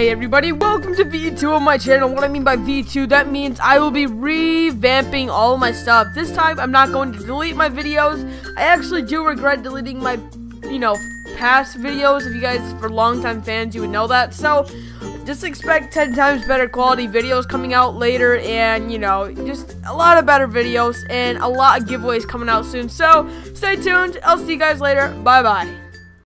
Hey everybody, welcome to V2 on my channel. What I mean by V2, that means I will be revamping all of my stuff. This time, I'm not going to delete my videos. I actually do regret deleting my, past videos. If you guys, for longtime fans, you would know that. So, just expect 10 times better quality videos coming out later. And, just a lot of better videos and a lot of giveaways coming out soon. So, stay tuned. I'll see you guys later. Bye-bye.